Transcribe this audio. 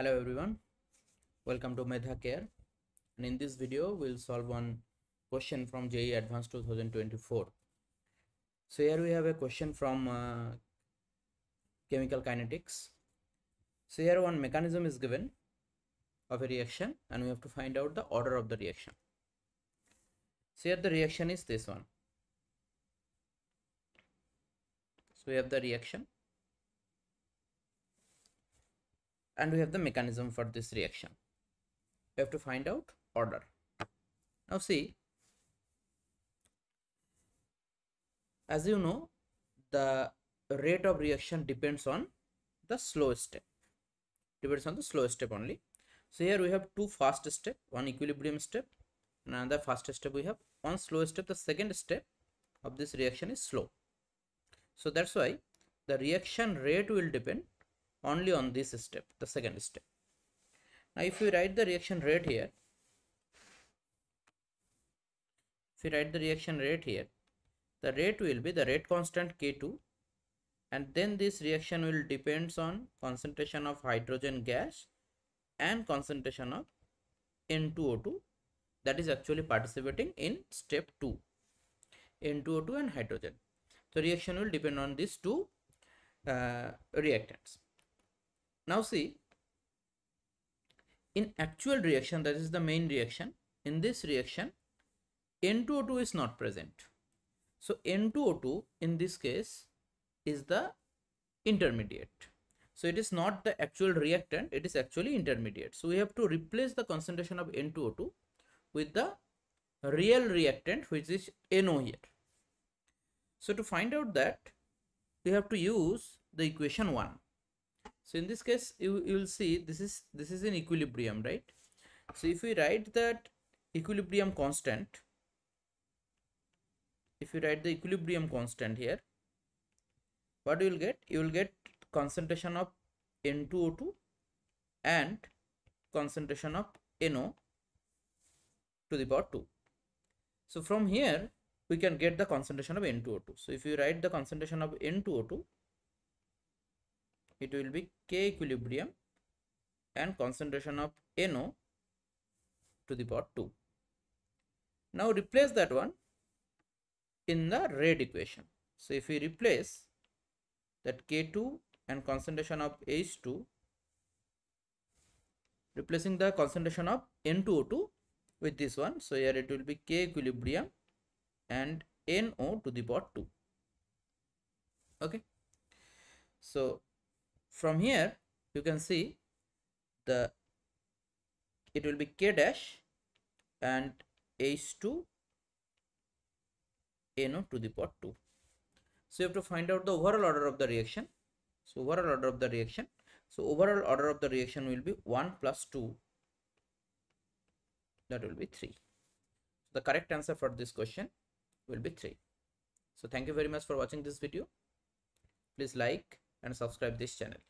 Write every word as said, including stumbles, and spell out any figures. Hello everyone, welcome to MEDHA CARE, and in this video we'll solve one question from J E Advanced twenty twenty-four. So here we have a question from uh, chemical kinetics. So here one mechanism is given of a reaction and we have to find out the order of the reaction. So here the reaction is this one. So we have the reaction. And we have the mechanism for this reaction. We have to find out order. Now see, as you know, the rate of reaction depends on the slow step. Depends on the slow step only. So here we have two fast steps, one equilibrium step, and another fast step we have. One slow step, the second step of this reaction is slow. So that's why the reaction rate will depend only on this step, the second step. Now if you write the reaction rate here, if you write the reaction rate here, the rate will be the rate constant K two, and then this reaction will depends on concentration of hydrogen gas and concentration of N two O two that is actually participating in step two, N two O two and hydrogen. So reaction will depend on these two uh, reactants. Now see, in actual reaction, that is the main reaction, in this reaction, N two O two is not present. So N two O two in this case is the intermediate. So it is not the actual reactant, it is actually intermediate. So we have to replace the concentration of N two O two with the real reactant, which is N O here. So to find out that, we have to use the equation one. So in this case, you, you will see this is this is in equilibrium, right? So if we write that equilibrium constant, if you write the equilibrium constant here, what you will get? You will get concentration of N two O two and concentration of N O to the power two. So from here, we can get the concentration of N two O two. So if you write the concentration of N two O two, it will be K equilibrium and concentration of N O to the power two. Now replace that one in the rate equation. So if we replace that K two and concentration of H two, replacing the concentration of N two O two with this one. So here it will be K equilibrium and N O to the power two. Okay. So from here you can see the it will be K dash and H two N O to the power two. So you have to find out the overall order of the reaction. So overall order of the reaction. So overall order of the reaction will be one plus two. That will be three. The correct answer for this question will be three. So thank you very much for watching this video. Please like and subscribe this channel.